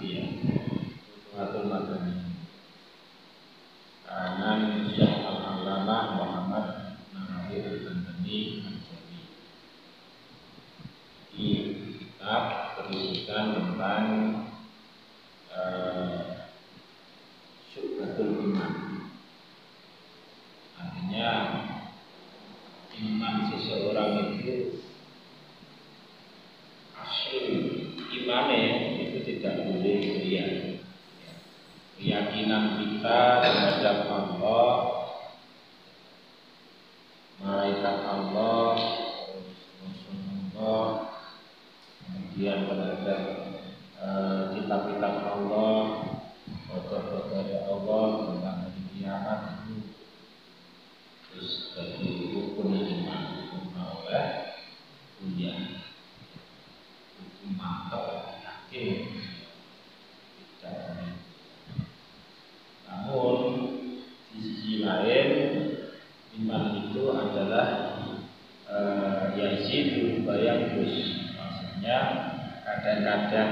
Madaniyah, futuhatul Madaniyah, karangan Syekh Al-Allamah Muhammad Nawawi Al Bantani, di kitab penulisan tentang syu'batul iman, artinya iman seseorang itu imannya itu tidak boleh riya. Keyakinan kita terhadap Allah, malaikat Allah, Rasulullah, kemudian terhadap kitab-kitab Allah, kata-kata Allah tentang hari kiamat itu terus bagi hukum iman oleh dunia. Maka yakin tidak. Namun di sisi lain iman itu adalah yazidu wa yanqus, maksudnya kadang-kadang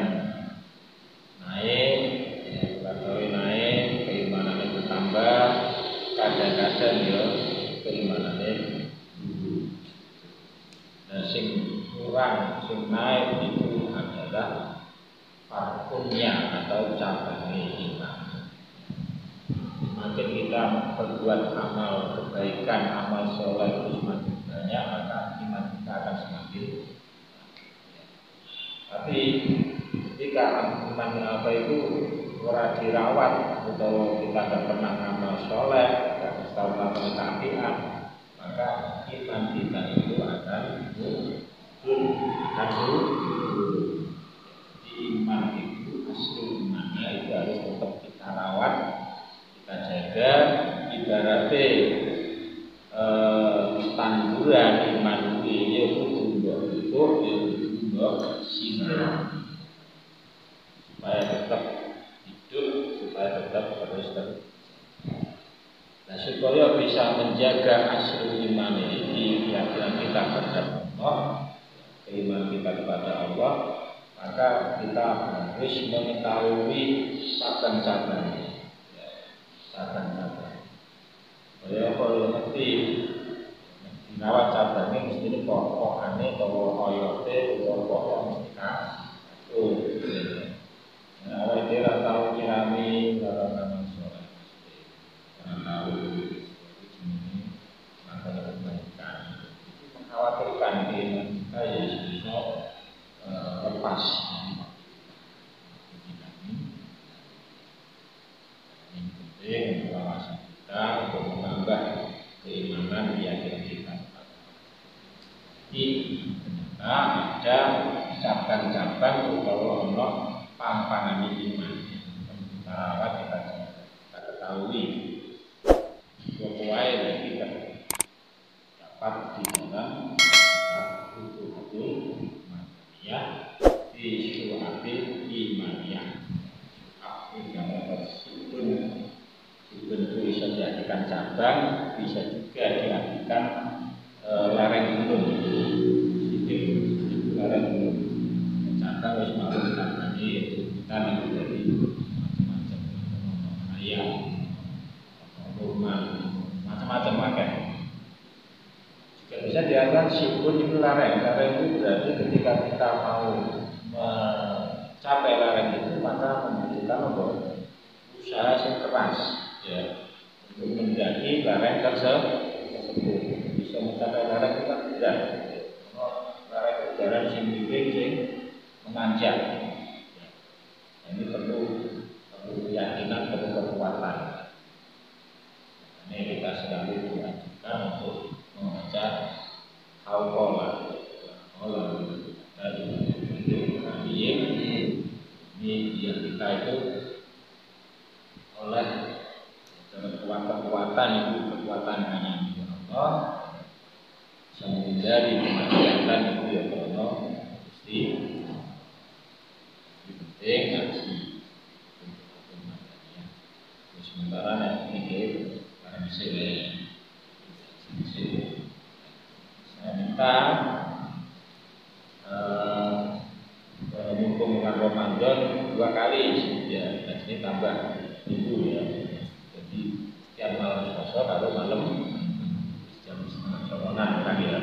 naik, naik keimanannya bertambah, kadang-kadang ya keimanannya sing kurang, sing naik itu adalah parfumnya atau cabangnya iman. Makin kita berbuat amal kebaikan, amal soleh itu semakin banyak, maka iman kita akan semakin. Tapi ketika iman apa itu kurang dirawat, atau kita tidak pernah amal soleh, tidak tahu amal tabiat, maka iman kita itu akan iman itu asli imannya itu harus tetap kita rawat, kita jaga. Ibaratnya tanduran iman ini untuk sinar supaya tetap hidup, supaya tetap terus terus. Nah, supaya bisa menjaga asli iman ini, keyakinan kita terhadap Allah, keimanan kita kepada Allah, maka kita harus mengetahui cabang-cabangnya, cabang-cabang. Kalau kalau nanti merawat cabangnya mesti ini pokok aneh, kalau koyote, kalau pokok mesti kasut. Nah, kalau dia tak tahu kirami, kalau nama soleh, kalau tahu seperti ini, maka dapat menikah. Itu mengkhawatirkan diri kita ya sebisa lepas ini penting pengawasan kita untuk menambah keimanan keyakinan kita. Jadi ternyata ada cabang-cabang kalau Allah paham iman kita rawat, kita ketahui sesuai dan kita dapat di dalam futuhatul Madaniyah di syu'abil imaniyah. Aku yang dapat sukun itu bisa diartikan cabang, bisa juga diartikan lereng gunung. Lereng gunung cabang harus malu ini kita menjadi macam-macam ayam, rumah, macam-macam macam. Tidak bisa diartikan sukun itu lereng. Lereng itu berarti ketika kita mau mencapai lereng itu, maka membutuhkan usaha yang keras ya, untuk mendaki lereng tersebut. Bisa mencapai lereng itu kan tidak. Lereng itu jalan yang miring, menanjak. Ini perlu keyakinan, perlu kekuatan. Ini kita selalu diajarkan untuk mengajar haukola, ini yang kita itu oleh kekuatan-kekuatan itu kekuatan hanya di Allah, semudah dimaksiatkan itu ya Allah mesti penting aksi. Sementara nanti karena bisa saya minta bulan Ramadan dua kali ya, nah ini tambah minggu ya. Jadi tiap malam puasa kalau malam jam 9.30 kali ya.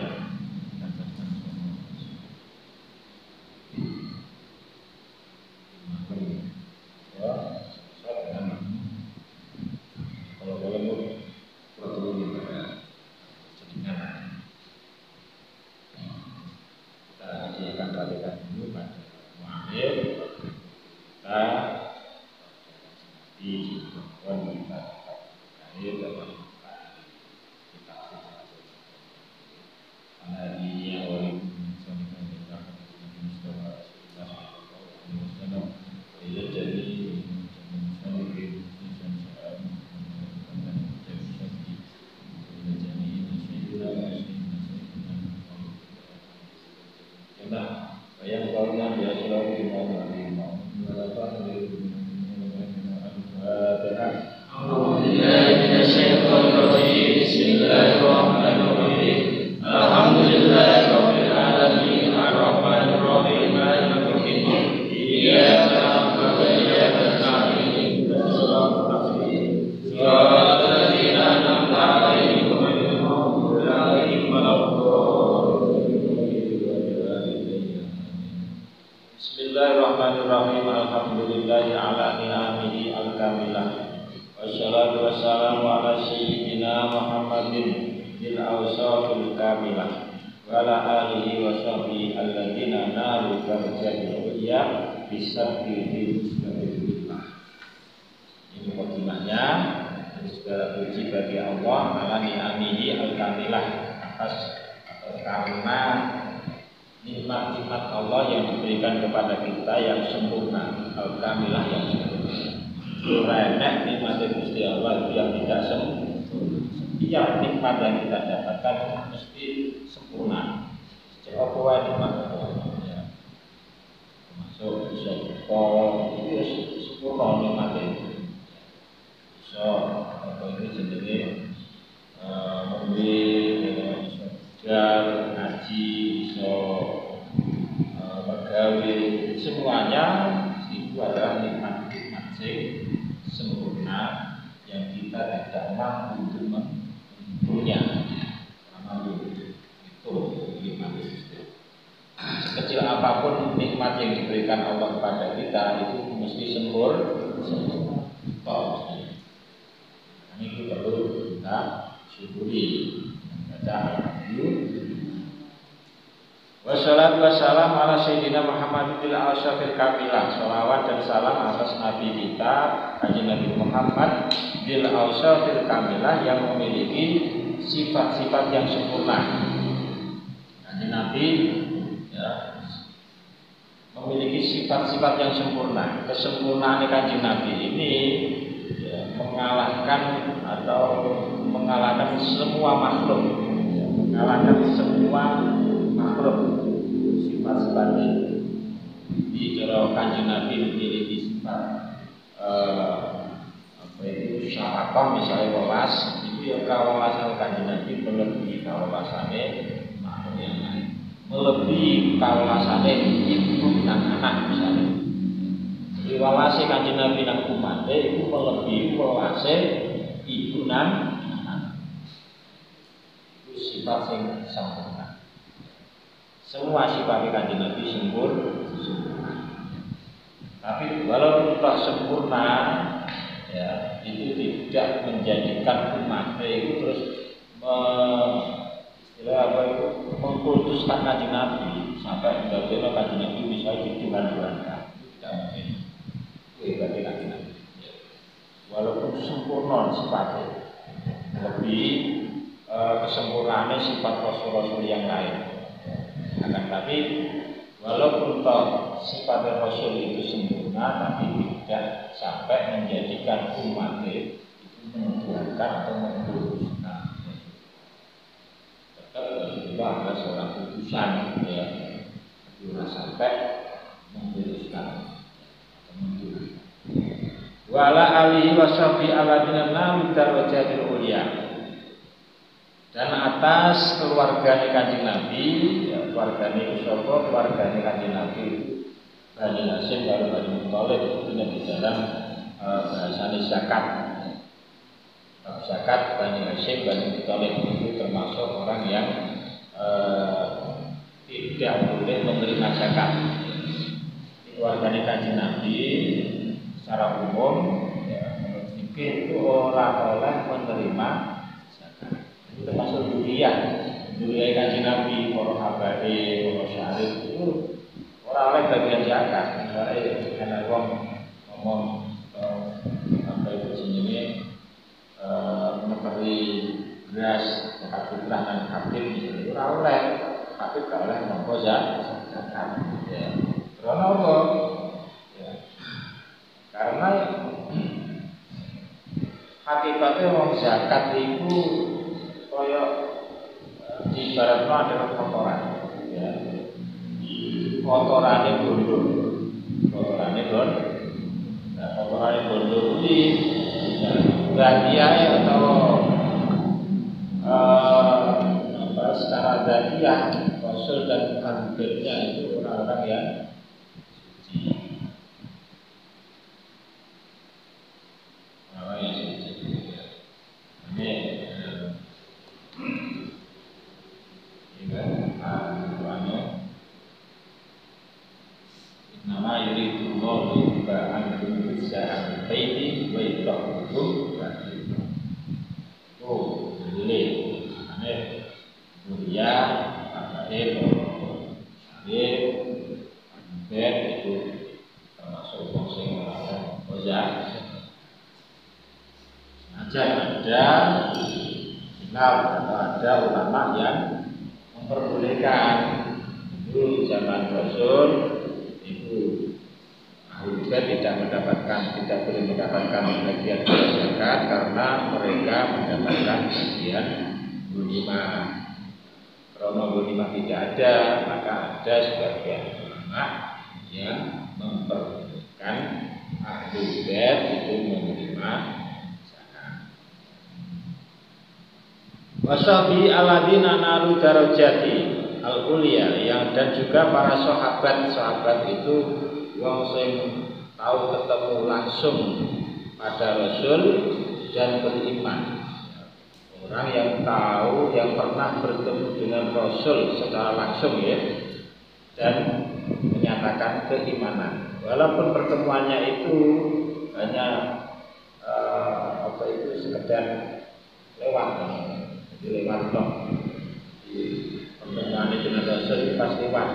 Bani Hasyim lalu Bani Muthalib itu di dalam bahasa zakat. Zakat Bani Hasyim, Bani Muthalib itu termasuk orang yang tidak boleh menerima zakat. Keluarganya Kanjeng Nabi secara umum ya, itu orang boleh menerima zakat. Termasuk durian Kanjeng Nabi, orang habari, orang syarif itu orang oleh bagian zakat. Karena orang ngomong apa itu jenisnya memberi beras, zakat fitrah dan kafir itu orang oleh. Tapi gak oleh monggo zakat ya. Karena apa? Ya. Karena hakikatnya wong zakat itu koyo ibaratnya adalah kotoran ya. Kotorane bondo iki bagiane utawa secara zatiah rasul dan hadirnya itu orang-orang yang suci. Ini doanya. Nama yuridu Allahu ba'ankum bidza'an baiti wa yudhahum ba'in. Oh, ini Buria, Abaib, Syarif, Abaib itu termasuk fungsi orang Oza. Saja ada hilaf atau ada ulama yang memperbolehkan dulu zaman Rasul itu juga tidak boleh mendapatkan bagian zakat karena mereka mendapatkan bagian ghanimah. Kalau ghanimah tidak ada, maka ada sebagian ulama yang memperbolehkan ahli bait itu menerima zakat. Washabi alladzina nalu darajati al-ulya yang dan juga para sahabat itu wong sing tahu ketemu langsung pada Rasul dan beriman. Orang yang tahu, yang pernah bertemu dengan Rasul secara langsung ya, dan menyatakan keimanan. Walaupun pertemuannya itu hanya apa itu sekedar lewat, jadi lewat dong. Pertemuannya dengan Rasul pas lewat,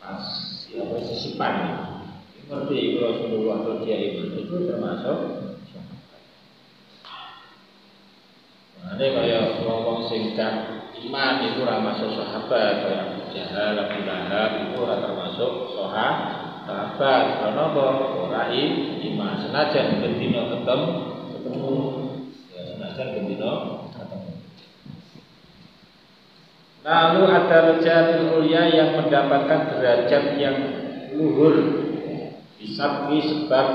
pas siapa sisipan, seperti Rasulullah atau dia itu termasuk. Ini kayak orang-orang singkat iman itu termasuk sahabat, kayak Abu Jahal, Abu Lahab itu termasuk sahabat. Karena orang iman senajan bendino ketemu ya, senajan bendino ketemu. Lalu ada derajat ulya yang mendapatkan derajat yang luhur bisa sebab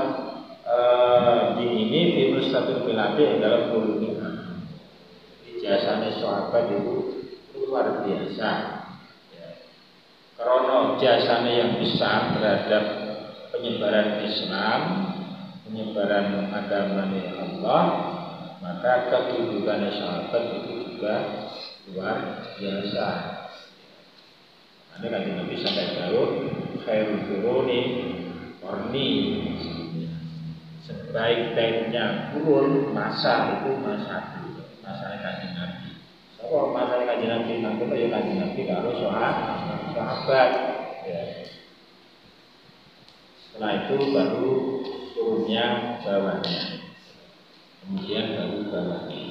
ini virus satu milade dalam bulu. Jasane sahabat itu luar biasa. Ya. Karena jasane yang besar terhadap penyebaran Islam, penyebaran agama Allah, maka kedudukan sahabat itu juga luar biasa. Anda kan bisa tahu khairul quruni qarni sebaik-baiknya kurun masa itu masa masalah Kanjeng Nabi. Sopo masalah Kanjeng Nabi nangku ya Kanjeng Nabi karo sahabat. Ya. Setelah itu baru turunnya bawahnya. Kemudian baru bawahnya.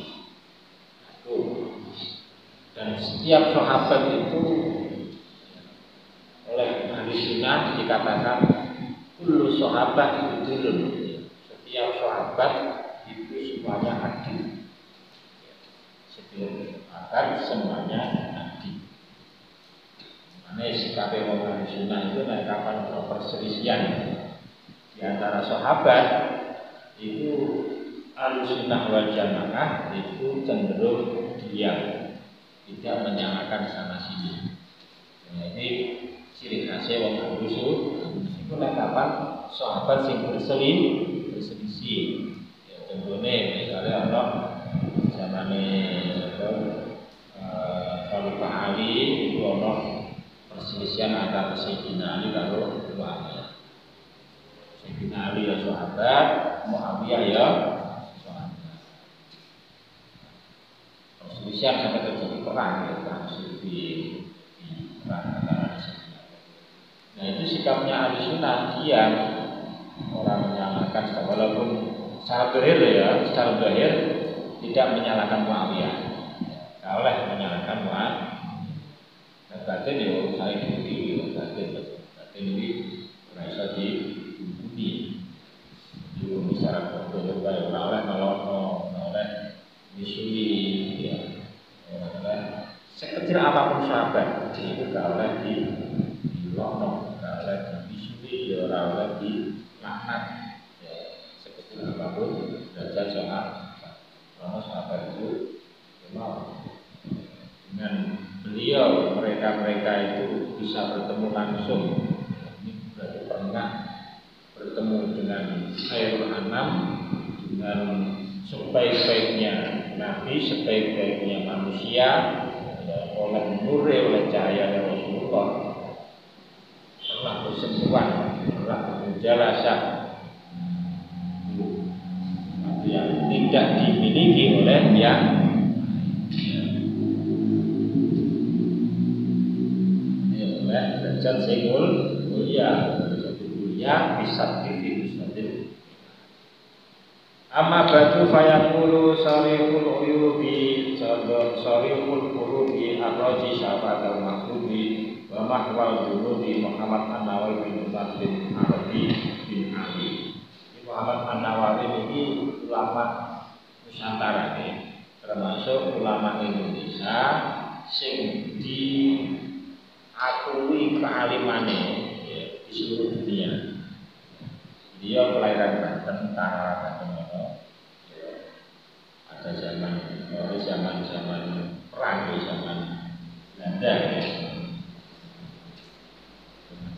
Dan setiap sahabat itu oleh ahli sunnah dikatakan kullu sahabat itu. Setiap sahabat itu semuanya adil. Akan semuanya adil. Karena sikap orang sunnah itu kapan perselisihan di antara sahabat itu al-sunnah wal jamaah itu cenderung diam, tidak menyalahkan sana sini. Jadi ciri khasnya wong rusuh iku nek kapan sahabat sing berselisih ya contohnya misalnya ana zamane Khalifah Ali itu ana perselisihan antara Sayyidina Ali karo Muawiyah. Sayyidina Ali ya sahabat, Muawiyah ya sahabat. Perselisihan sampai terjadi perang ya Nah itu sikapnya ahli sunnah diam, orang menyalahkan walaupun secara zahir ya, secara zahir tidak menyalahkan Muawiyah. Tidak oleh menyalahkan Muawiyah. Batin yo saya diri, batin ini merasa dihuni. Yo secara zahir baik oleh kalau oleh disuni ya. Oleh sekecil apapun sahabat itu tidak oleh di lokno. Oleh dibisui, ya orang lagi laknat ya sekecil apapun derajat soal karena sahabat itu memang dengan beliau mereka itu bisa bertemu langsung ini berarti pernah bertemu dengan Khairul Anam dengan sebaik-baiknya Nabi, sebaik-baiknya manusia ya, oleh nure, oleh cahaya dari Rasulullah lalu semua lalu jelasah yang tidak dimiliki oleh yang oleh derajat singul mulia bisa diri amma batu fayaqulu sarihul uyubi sarihul qurubi arroji sahabat al-mahdubi wa mahwal junudi Muhammad An-Nawawi bin Muhammad Arabi bin Ali. Muhammad An-Nawawi ini ulama Nusantara ini, termasuk ulama Indonesia sing diakui kealimane ya, di seluruh dunia. Dia kelahiran Banten, Tangerang Banten. Ada zaman perang, zaman Belanda.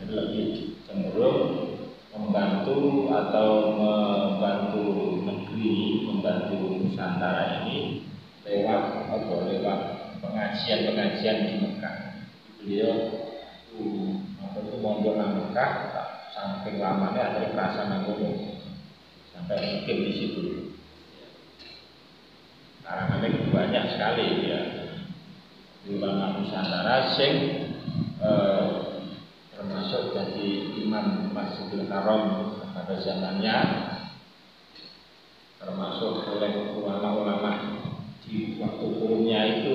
Lebih cenderung membantu atau membantu negeri, membantu Nusantara ini lewat atau lewat pengajian di Mekah. Beliau itu mondok di Mekah, saking lamanya ada perasaan ngomong sampai mungkin di situ. Karangannya banyak sekali ya ulama Nusantara sing termasuk jadi imam Masjidil Haram pada zamannya, termasuk oleh ulama-ulama di waktu kurunnya itu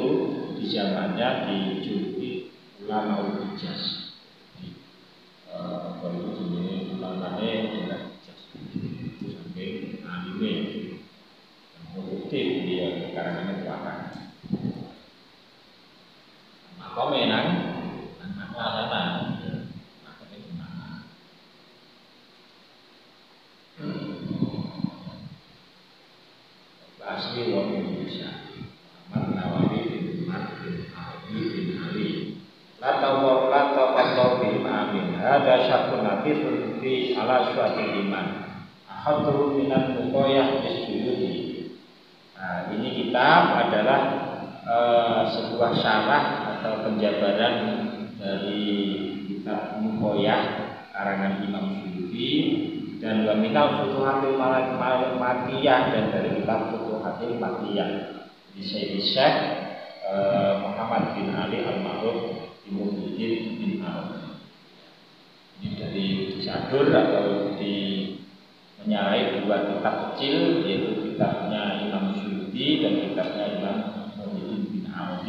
di zamannya dijuluki ulama Hijaz. Kalau ini ulamanya tidak Hijaz, sampai anime yang produktif dia karangan belakang. Maka menang, anak-anak. Asli orang Indonesia, Muhammad Nawawi bin Muhammad bin Ali bin Ali. Lata bin Amin. Ada satu nabi berfirman ala suatu iman. Ahadul minat mukoyah disjudi. Nah, ini kitab adalah sebuah syarah atau penjabaran dari kitab mukoyah karangan Imam Suyuti dan Kitab Futuhatul Madaniyah dan dari Kitab Futuhatul Madaniyah di Syekh Muhammad bin Ali Al-Ma'ruf di Muhammadin bin Al. Ini dari disadur atau di menyarai dua kitab kecil yaitu kitabnya Imam Suyuti dan kitabnya Imam Muhammadin bin Al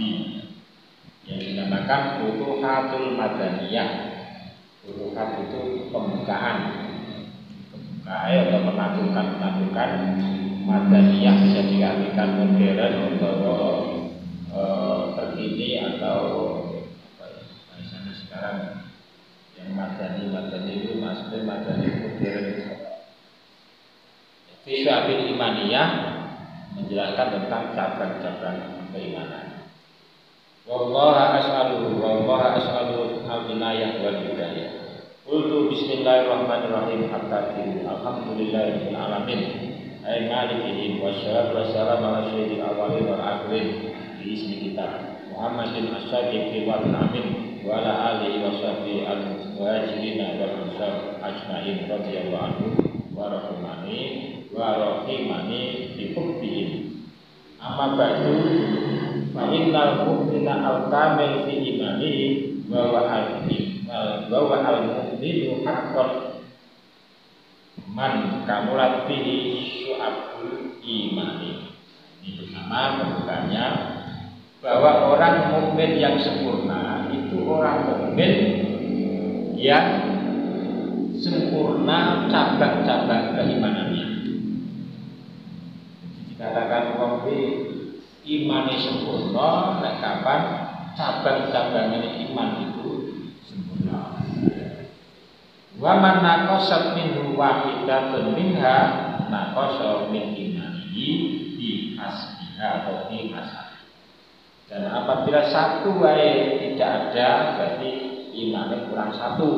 yang dinamakan Futuhatul Madaniyah. Futuhat itu pembukaan. Ayat yang menampilkan madaniyah bisa diartikan modern atau terkini atau misalnya sekarang yang madani itu maksudnya madani modern. Fisya'il imaniyah menjelaskan tentang cabang-cabang keimanan. Wallaha as'alu al-inayah wal hidayah. Qultu bismillahirrahmanirrahim at-takim. Alhamdulillahirabbil alamin. Ay malikihi wassalatu wassalamu ala sayyidil awwalin wal akhirin bi ismi kitab Muhammadin as-sadiqi wal amin wa ala alihi wa sahbihi al-muhajirin wal ansar ajma'in radhiyallahu anhum wa rahimani wa rahimani bi hubbihi. Amma ba'du. Innal mu'mina al-kamil fi imanihi wa huwa al-mu'minu haqqan man kamulat fihi syu'abul imani. Ini bersama pembukaannya bahwa orang mukmin yang sempurna itu orang mukmin yang sempurna cabang-cabang keimanannya. Dikatakan komplit imani sempurna, nah kapan cabang-cabangnya iman itu sempurna. Wa man naqasat minhu wahidatun minha naqasa min imanihi bi hasbiha atau bi hasbihi. Dan apabila satu wae tidak ada, berarti imannya kurang satu.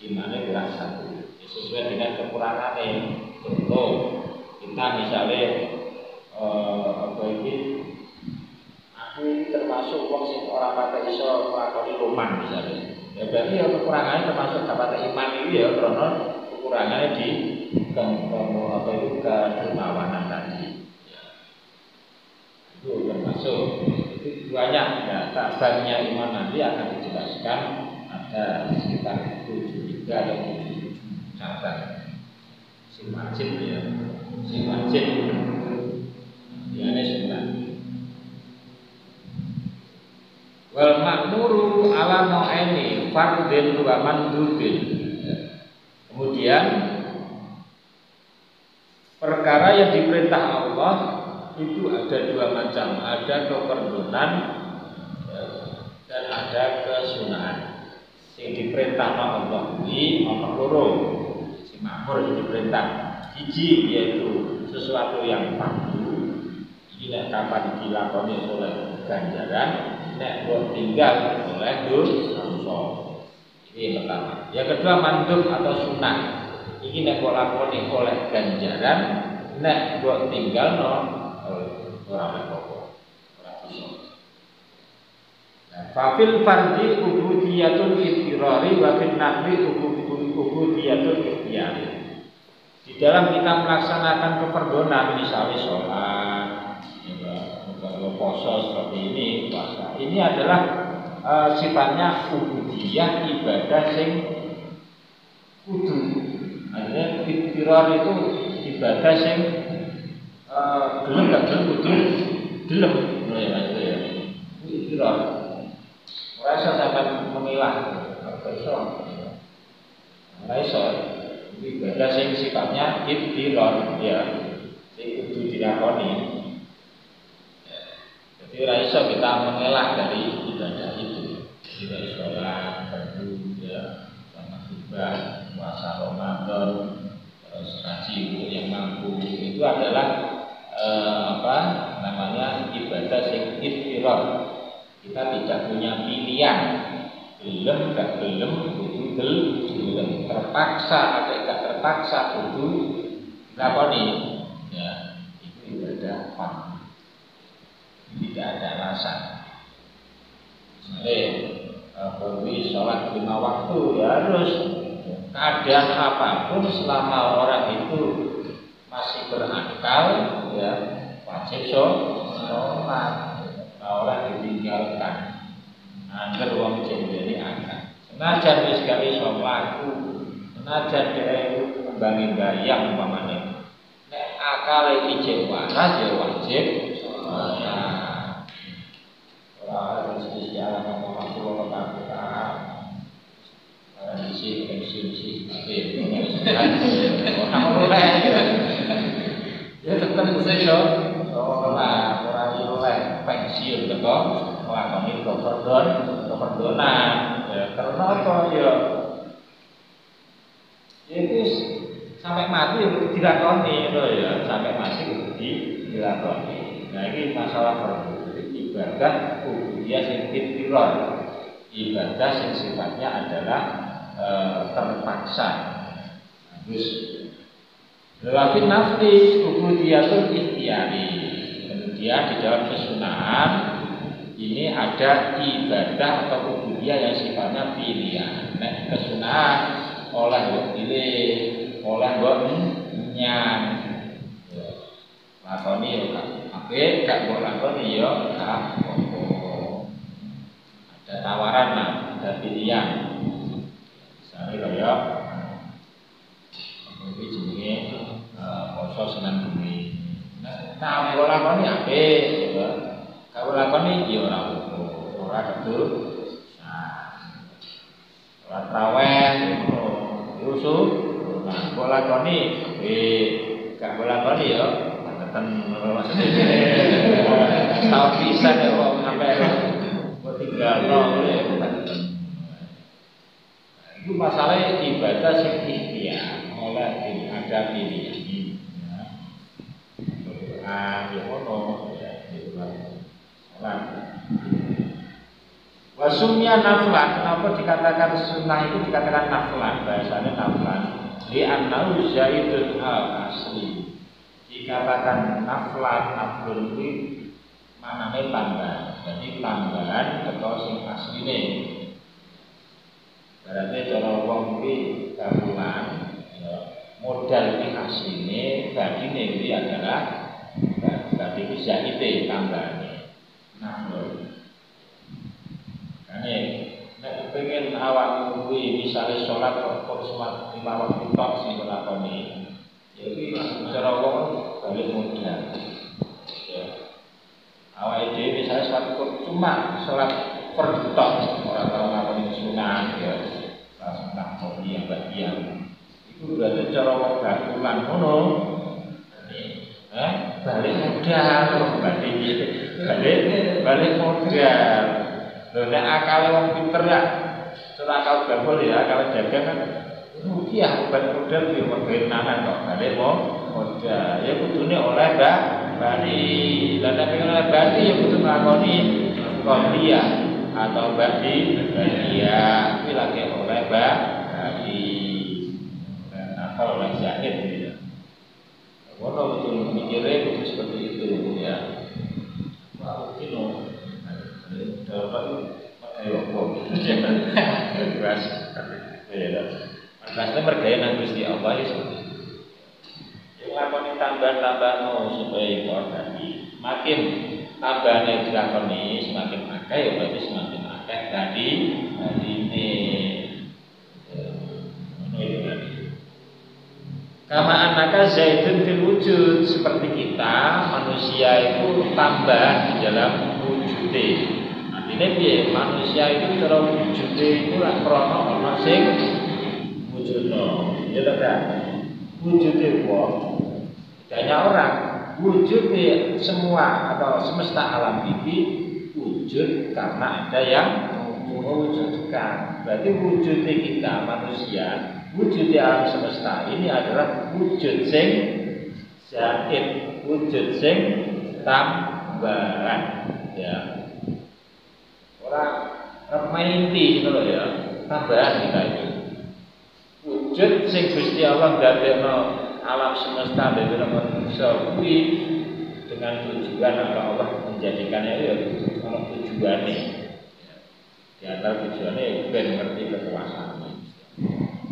Imannya kurang satu. Sesuai dengan kekurangannya. Contoh, kita misalnya aku termasuk wong sing ora pate iso nglakoni luman misalnya. Ya berarti ya kekurangannya termasuk dapat iman itu ya karena kekurangannya di kemampuan atau keterlawanan tadi. Itu termasuk itu banyak cabangnya iman, nanti akan dijelaskan ada sekitar 73 atau 77 cabang. Sing wajib ya. Sing wajib. Ya sebenarnya. Wal ma'muru ala nu'aini fardin wa mandubin. Kemudian perkara yang diperintah Allah itu ada dua macam, ada keperluan dan ada kesunahan. Yang diperintah Allah ini apa loro? Si makmur yang diperintah siji yaitu sesuatu yang fardu. Tidak kapan dilakoni oleh ganjaran, nek buat tinggal oleh dosa. Ini pertama. Yang kedua mandub atau sunah. Ini nek buat lakoni oleh ganjaran, nek buat tinggal orang pokok. Fafil fardhi ubudiyatul iktirari wa fil nahwi ubudiyatul ikhtiyari. Di dalam kita melaksanakan keperdonan misalnya sholat, puasa seperti ini, puasa ini adalah sifatnya ubudiyah, ibadah sing kudu. Artinya iktirar itu ibadah sing gelem gak gelem kudu gelem itu ya iktirar. Rasa sampean memilah rasa ibadah sing sifatnya iktirar ya sing kudu dilakoni. Tidak bisa kita mengelak dari ibadah itu. Dari sholat, berdu, ya, sama khutbah, puasa Ramadan, terus ngaji yang mampu, itu adalah ibadah sing iktirar. Kita tidak punya pilihan, gelem gak gelem, kudu gelem, terpaksa atau gak terpaksa kudu nglakoni. Ya, itu ibadah fardu. Tidak ada alasan. Perlu sholat 5 waktu ya harus. Keadaan apapun selama orang itu masih berakal, ya wajib sholat. Orang ditinggalkan, angger wong jendeli angkat. Senajan wis gawe sholatku, senajan dhewe mbangi bayang umpamane. Nek akale ijek waras ya wajib sholat. Ya tetap mesti yo ora oleh pensiun teko nglakoni keperdonan ya karena apa ya itu sampai mati yo dilakoni lho ya sampai mati dilakoni. Nah iki masalah perlu ibadah ubudiyah sing ikhtiar, ibadah yang sifatnya adalah terpaksa. Terus lafin nafsi ubudiyatul ikhtiyari. Kemudian di dalam kesunahan ini ada ibadah atau ubudiyah yang sifatnya pilihan. Nah, kesunahan oleh buat pilih, oleh buat nyam. Lakoni ya kak, oke, kak buat lakoni ya kak. Ada tawaran lah, ada pilihan. Misalnya kayak, ini jenisnya poso Senin Bumi. Nah, kalau lakoni apa? Kalau lakoni ya orang betul. Orang traweh, rusuh. Kalau lakoni, kalau lakoni ya tahu bisa ya kalau sampai tinggal nol ya. Itu masalahnya ibadah sing ikhtiar oleh ada pilihan. Wasumnya naflan, kenapa dikatakan sunnah itu dikatakan naflan? Bahasanya naflan. Di anau zaidun al asli. Dikatakan naflan, naflan itu maknanya tambahan. Jadi tambahan atau sing asline. Berarti cara wong iki tambahan ya modal iki asline badine iki adalah badine iki zaite tambahane. Naflan. Kane nek pengen awakmu kuwi misale salat kok salat lima waktu tok sing lakoni. Jadi cara wong balik modal. Ya. Awake dhewe misale salat cuma salat fardhu orang tahu ngakoni sunah ya. Salat nafsi yang bagian. Itu berarti cara wong gatulan ngono. Balik modal balik modal. Lho nek akale wong pinter ya. Akal gabul ya, akal dagang kan rupiah ban modal yo mergawe nanan kok balik modal ya kudune oleh bari lan nek pengen bari yo kudu nglakoni rupiah atau bari ya kuwi lagi oleh bari dan nakal oleh jahit gitu. Ono betul mikire kudu seperti itu ya. Wah, kino dapat pakai opo. Terus ya. Maksudnya mergaya nang Gusti Allah ya seperti itu. Yang lakoni tambahan-tambahan supaya ikhlas tadi. Makin tambahane dilakoni semakin akeh ya berarti semakin akeh tadi ini. Kama anaka zaidun fil wujud, seperti kita manusia itu tambah di dalam wujude. Artinya piye? Manusia itu cara wujude itu lak krono ana sing wujudno, ya kan? Wujudnya wong, tidak hanya orang, wujudnya semua atau semesta alam ini wujud karena ada yang mewujudkan. Berarti wujudnya kita manusia, wujudnya alam semesta ini adalah wujud sing zaid, wujud sing tambahan. Ya, orang remainti itu loh ya, tambahan kita itu. Wujud sing Gusti Allah dadekno alam semesta dadekno manusia kuwi dengan tujuan Allah menjadikannya ya ana tujuane. Di antara tujuane ben ngerti kekuasaane.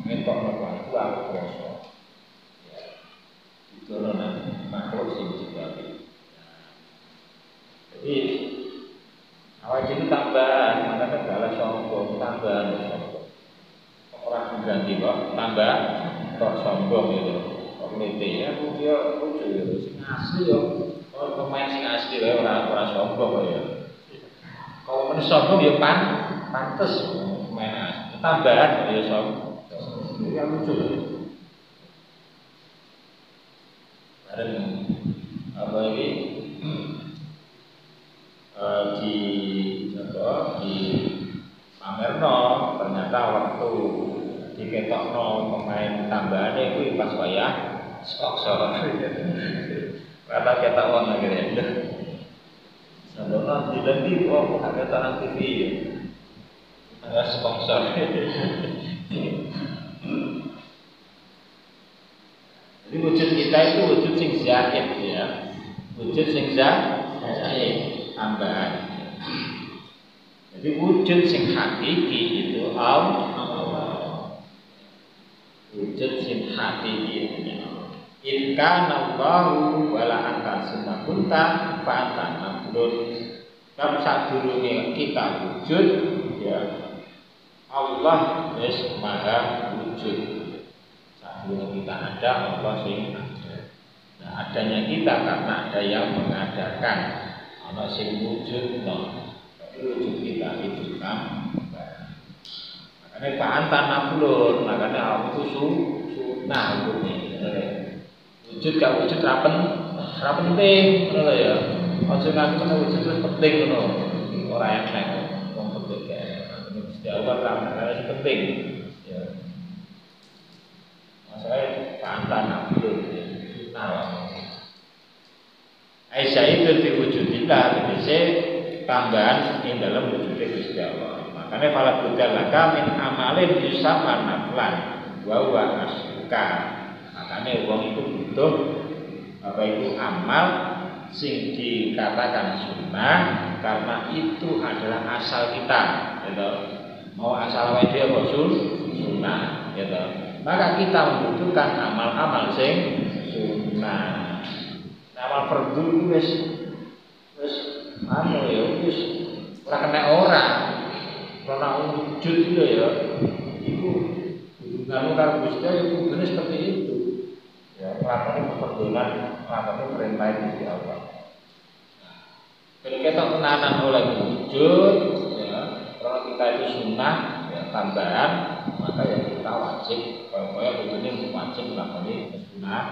Mentok kuwi aku kuwasa. Ya. Ditono nang makhluk sing diciptake. Jadi awake iki tambahan, maka segala sombong tambahan. Orang ganti kok tambah kok sombong itu kok mete ya aku yo lucu sing asli yo kalau pemain sing asli wae ora sombong ya kalau men sombong ya pantes pemain asli tambahan ya sombong ya lucu bareng apa iki di apa di pamerno ternyata waktu diketokno pemain tambahane kuwi pas wayah sok-sok. Rata ketok wong akhire. Sadono di الذي هو حاجات عاطفية على سبونسر jadi wujud kita itu wujud sing zaid ya, wujud sing zaid tambahan. Jadi wujud sing hakiki itu Allah, wujud sing hakiki in kana Allahu wala anta sunna kunta fa anta maqdur. Kan sadurunge kita wujud ya Allah wis maha wujud. Sadurunge kita ada Allah sing ada. Nah, adanya kita karena ada yang mengadakan. Ana sing wujud no. Wujud kita itu kan. Makane fa anta maqdur, makane Allah itu sunah wujudnya. Wujud gak wujud rapenting ngono ya. Aja nganti wujud wis penting ngono. Ora enak wong penting kae. Mesti awal ramen penting. Ya. Masalahe pantanan dulu. Nah. Aisyah itu diwujudin dise tambahan ing dalam wujud Gusti Allah. Makane fala budalaka min amalin yusamma naflan wa huwa asluka. Makanya uang itu butuh apa itu amal sing dikatakan sunnah karena itu adalah asal kita, gitu. Mau asal wae dhewe sunnah, gitu. Maka kita membutuhkan amal-amal sing sunnah. Amal fardu wis anu ya wis ora kena ora. Ora wujud itu ya. Iku hubungan karo Gusti itu bener seperti itu. Lakoni keperdulan, lakoni perintah Gusti Allah. Kalau kita tenanan oleh wujud, ya, kalau kita itu sunnah, ya, tambahan, maka ya kita wajib. Pokoknya wujudnya wajib lakoni sunnah.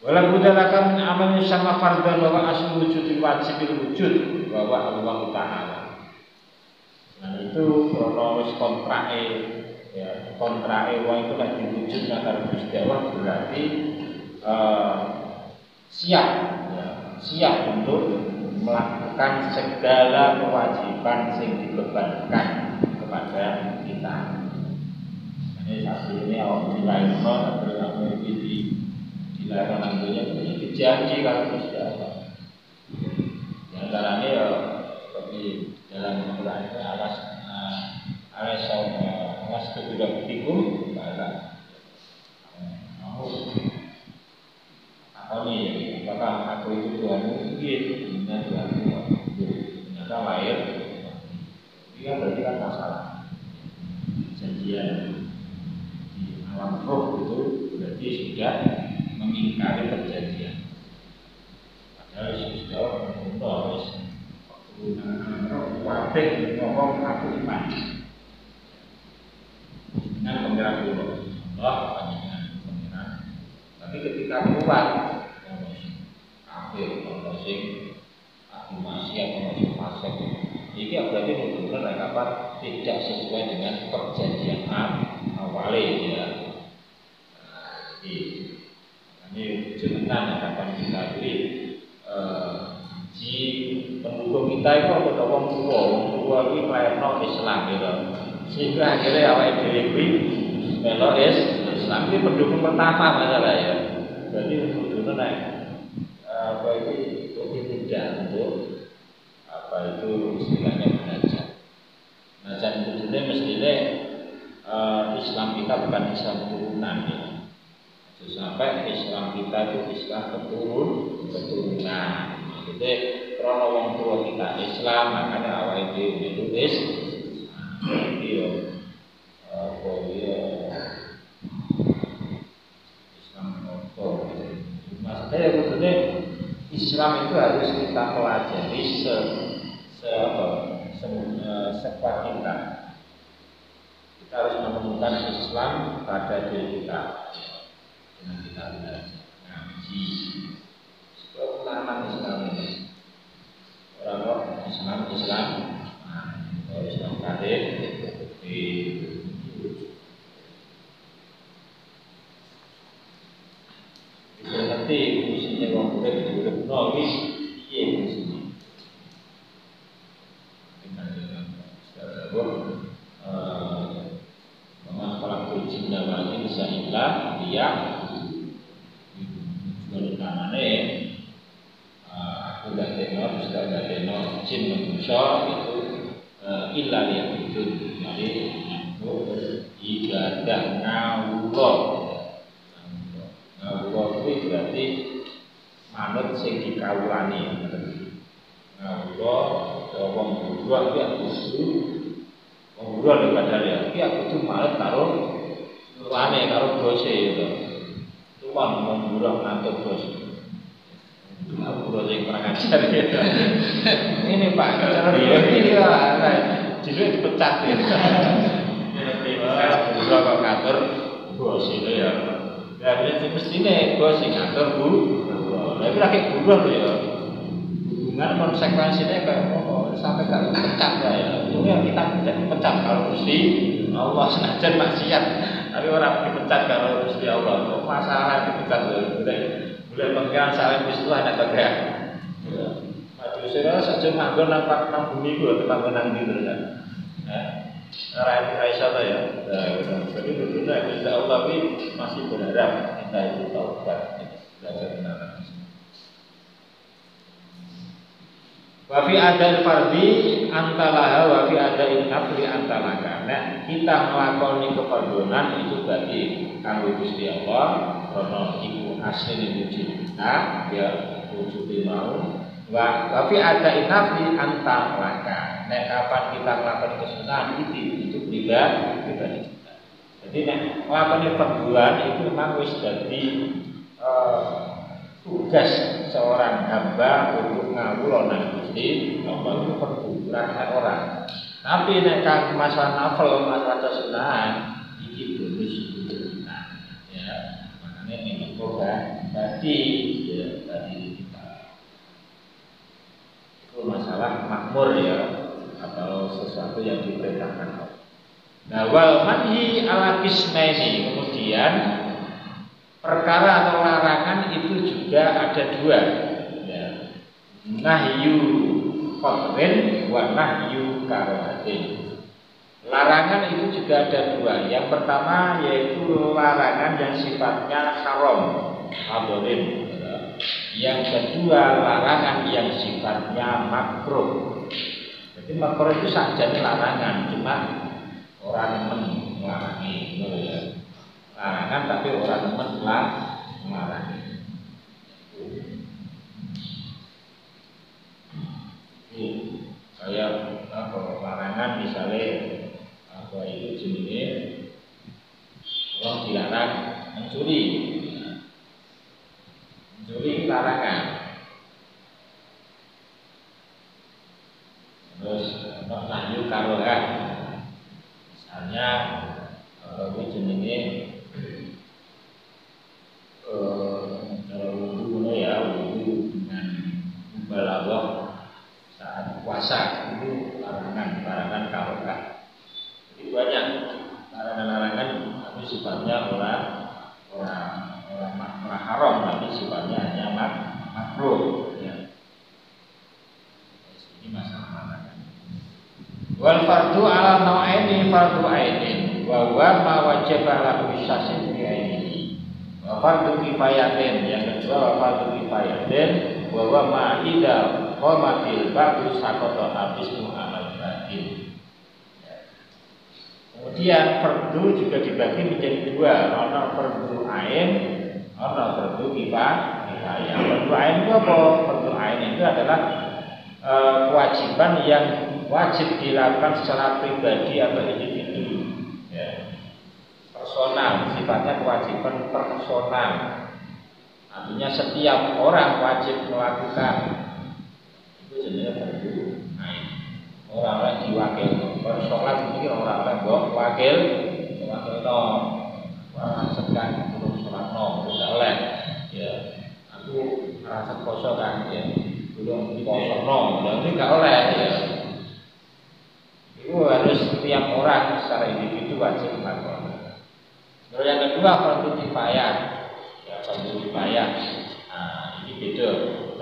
Walau budalaka min amalin sama fardhan bahwa asal wujud wajibil wujud bahwa Allah Ta'ala. Nah itu kronos kontrae. Ya, kontra ewa itu lagi wujud karena Gusti Allah berarti siap, ya, siap untuk melakukan segala kewajiban yang dibebankan kepada kita. Ini saat ini awal dilahirkan berlaku dilahirkan nantinya punya dijanji kalau Gusti Allah. Antaranya ya seperti dalam Al-Quran alas alasnya. Mas kebudak tikum, balas. Aku, apa nih? Apakah aku itu Tuhan mungkin? Tidak Tuhan mungkin. Ternyata lahir. Ia berarti kan masalah. Janjian di alam roh itu berarti sudah mengingkari perjanjian. Padahal sudah mengutus waktu alam roh wabek ngomong aku iman. Dengan pengiran dulu Allah panjenengan pengiran. Tapi ketika keluar kafir, orang sing ahli maksiat, orang sing fasik, ini berarti benar-benar kapan tidak sesuai dengan perjanjian awalnya ya. Ini jenengan kapan kita beri si pendukung kita itu ada orang tua ini melahirkan Islam gitu. Sehingga akhirnya awal diri melo Islam ini pendukung pertama masalah ya. Jadi pendukung naik apa itu tidak untuk apa itu istilahnya belajar. Belajar itu mestinya Islam kita bukan Islam turunan ya. Sampai Islam kita itu Islam keturunan. Jadi kalau orang tua kita Islam makanya awal itu Islam itu harus kita pelajari sekuat kita. Kita harus menemukan Islam pada diri kita dengan kita belajar ngaji. Sebab ulama Islam ini orang Islam Islam kadir di berarti musimnya orang murid Nah,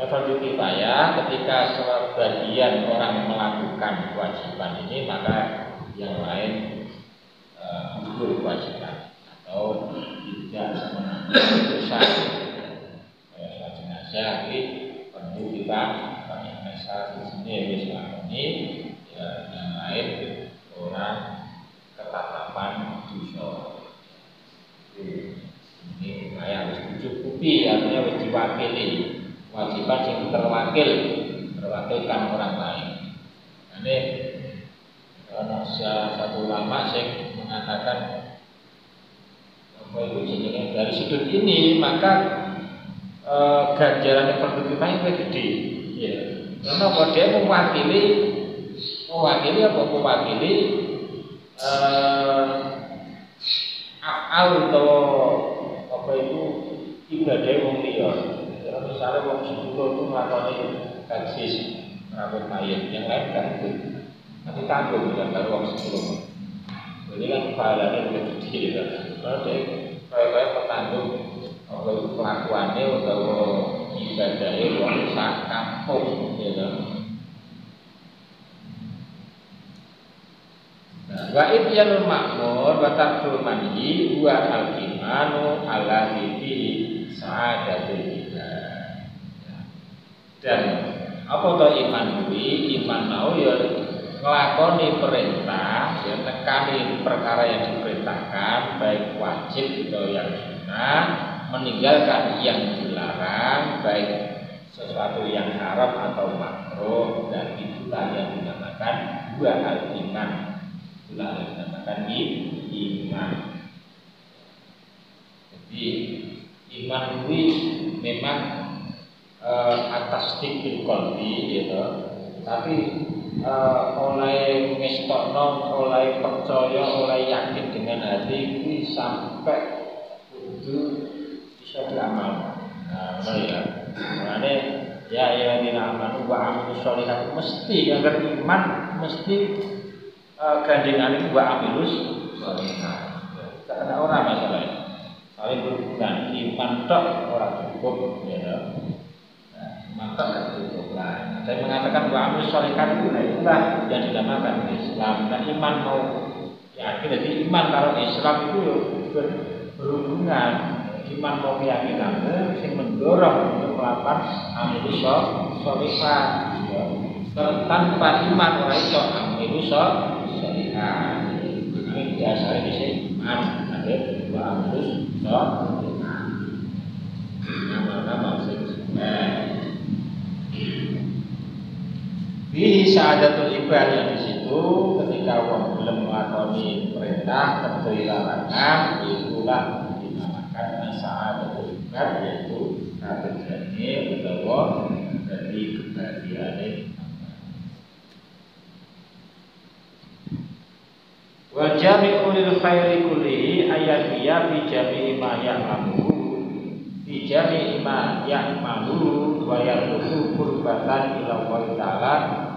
fardu kifayah, ketika sebagian orang melakukan kewajiban ini, maka yang lain gugur kewajiban atau tidak memenuhi dosa. Jadi perlu kita banyak mesra di sini ya selama ini, ya, yang lain orang ketatapan dosa. Ini saya harus dicukupi, artinya harus diwakili. Wajiban yang terwakil, terwakilkan orang lain. Ini karena satu ulama saya mengatakan dari sudut ini maka ganjaran perlu kita yang lebih gede, ya. Karena kalau dia mewakili afal atau apa itu ibadah wong liya. Kalau misalnya wong sedulur itu nglakoni taksis merabot mayit, yang lain kan itu nanti tanggung dan baru wong sedulur. Jadi kan pahalanya lebih gede, ya. Kalau dia kayak petanggung kalau kelakuannya atau ibadahnya luar sak kampung, gitu. Wa ityanul makmur wa tarkul manhi wa al-imanu ala hidihi sa'adatul ibad. Dan apa itu iman kuwi? Iman mau ya nglakoni perintah, ya nekani perkara yang diperintahkan, baik wajib atau yang sunnah, meninggalkan yang dilarang, baik sesuatu yang haram atau makruh, dan itulah yang dinamakan dua al-iman. Itulah yang dinamakan iman. Jadi iman ini memang atas tikil kolbi, gitu. Tapi oleh ngestokno, oleh percaya, oleh yakin dengan hati ini sampai itu jadi amal. Nah, ya. Makanya ya yang dinamakan amil sholihat mesti agar iman mesti gandengan itu amilus sholihat. Karena orang masalahnya saling berhubungan iman tok orang cukup, ya. Nah, iman tok cukup lah. Saya mengatakan amil sholihat itu itulah yang dinamakan Islam. Nah, iman mau ya jadi iman kalau Islam itu berhubungan. Iman mau meyakini kamu, sing mendorong untuk melakukan amilus sholihah. Tanpa iman orang itu amilus sholihah. Ini dasarnya bisa iman, ada dua amilus sholihah. Nama-nama maksudnya. Di sa'adatul ibad yang di situ, ketika orang belum melakoni perintah terjadi larangan, itulah karena saat berubah yaitu saat terjadi berdoa dari kebahagiaan. Wajami'u lil khairi kullihi ayat dia bijami ma ya'malu, bijami ma ya'malu wa ya'malu kurbatan ila Allah Ta'ala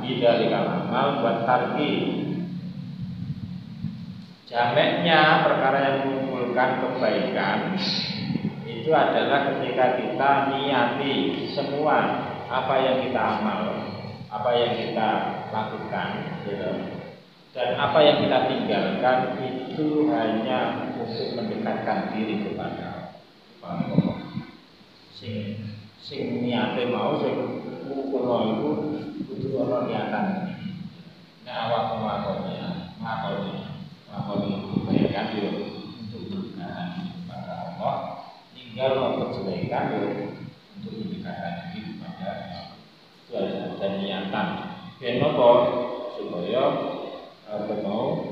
bidalikal amal wa tarki. Jamaknya perkara yang mengumpulkan kebaikan itu adalah ketika kita niati semua apa yang kita amal, apa yang kita lakukan, gitu. Dan apa yang kita tinggalkan itu hanya untuk mendekatkan diri kepada Allah. Sing niate mau sing kulo iku kudu ana niatan. Nek awakmu nglakoni kebaikan yo untuk mendekatkan kepada Allah, tinggal kejelekan yo untuk mendekatkan diri kepada Allah. Dan niatan ben apa supaya mau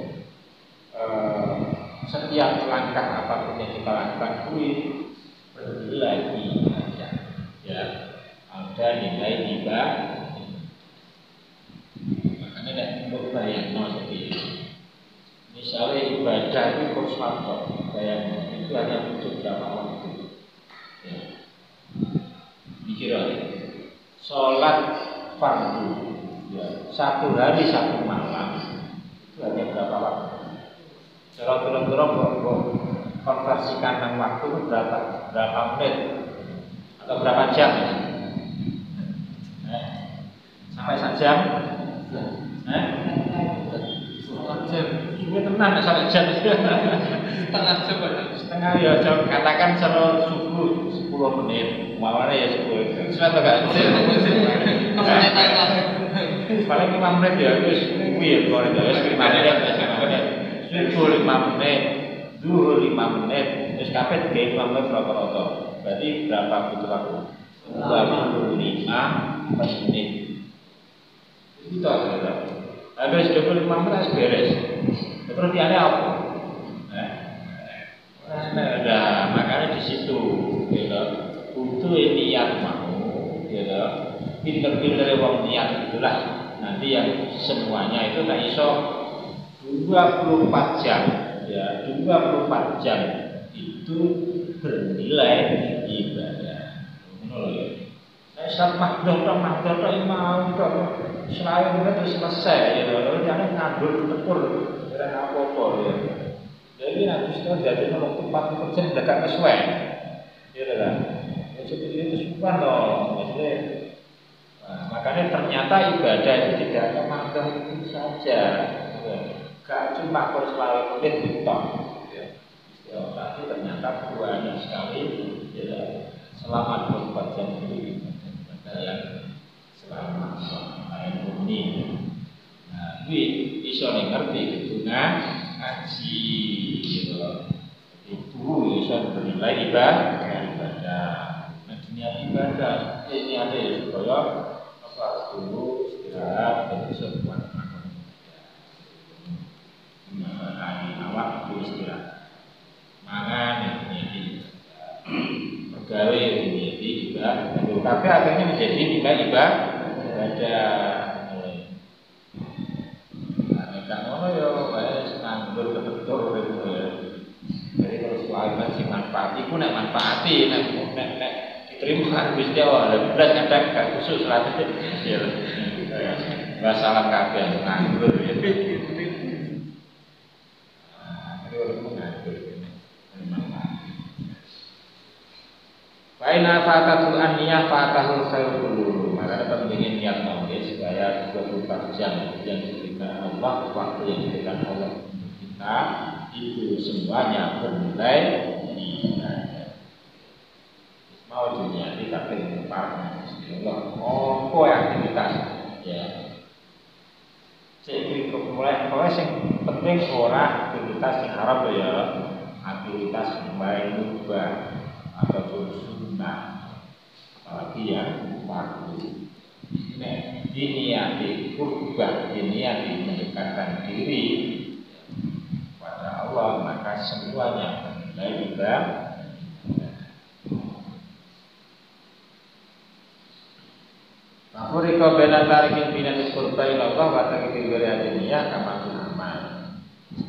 setiap langkah apapun yang kita lakukan itu bernilai ibadah, ya, ada nilai ibadah. Makanya nek mbok bayangno misalnya ibadah itu konsumtor, kayak itu hanya butuh berapa waktu. Dikira ya. Sholat fardu, ya, satu hari satu malam itu hanya berapa waktu? Kalau belum konversikan dengan waktu berapa menit atau berapa jam? Ya? sampai sajam. Setengah ya jam, katakan seluruh subuh 10 menit. Malah ya 10 menit. Sudah agak jam. Paling 5 menit ya, terus kuil kalau itu terus 5 menit, subuh 5 menit, duhur 5 menit, terus kapet kayak 5 menit rata-rata. Berarti berapa butuh waktu? 25 menit. Itu agak. Habis 25 menit beres. Terus dia apa? Nah, makanya di situ, gitu. Butuh niat mau, gitu. Pinter-pinter wong niat itulah nanti yang semuanya itu tak iso 24 jam, ya 24 jam itu bernilai ibadah. Nah, saat makdor imam selain itu terus selesai, lalu dia ngadul tekul dengan apa-apa, ya. Jadi nanti setelah jadi waktu 40% sudah gak sesuai, gitu kan? Ya seperti itu semua dong, maksudnya. Makanya ternyata ibadah itu tidak kemangkang itu saja, gak cuma kalau selalu mungkin gitu, ya. Tapi ternyata banyak sekali, ya. Selama 24 jam itu ibadah selama ini. Nah, ini bisa ngerti dengan ngaji gitu. Itu bisa bernilai ibadah. Nah, dunia ibadah ini ada ya supaya apa dulu istirahat dan bisa buat makan. Nah, awak itu istirahat. Mangan ini pegawai ini juga. Tapi akhirnya menjadi ibadah. Iku nek manfaati nek diterima Gusti Allah belas kadang gak khusus lati ya masalah kabeh nganggur ya gitu. Ah terus nganggur manfaati. Baina fatatul aniyah fatahul khairul. Maka pentingnya niat maulid supaya 24 jam yang diberikan Allah, waktu yang diberikan Allah kita itu semuanya bernilai. Mau dunia ini tapi berparah, oh, aktivitas, ya. Jadi mulai yang penting orang aktivitas yang harap ya, aktivitas baik juga ataupun sunnah, apalagi yang waktu. Nah, diniati berubah, diniati mendekatkan diri pada Allah maka semuanya. Nah, juga Fafuriko bena tarikin binani kurtai Allah wa tarikin beriati niyah kamar aman.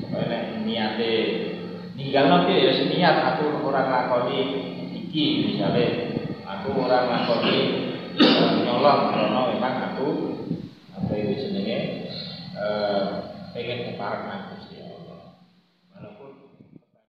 Pokoknya niatnya ninggal nanti ya niat aku orang lakoni iki misalnya aku orang lakoni nyolong karena memang aku apa itu jenenge pengen keparek aku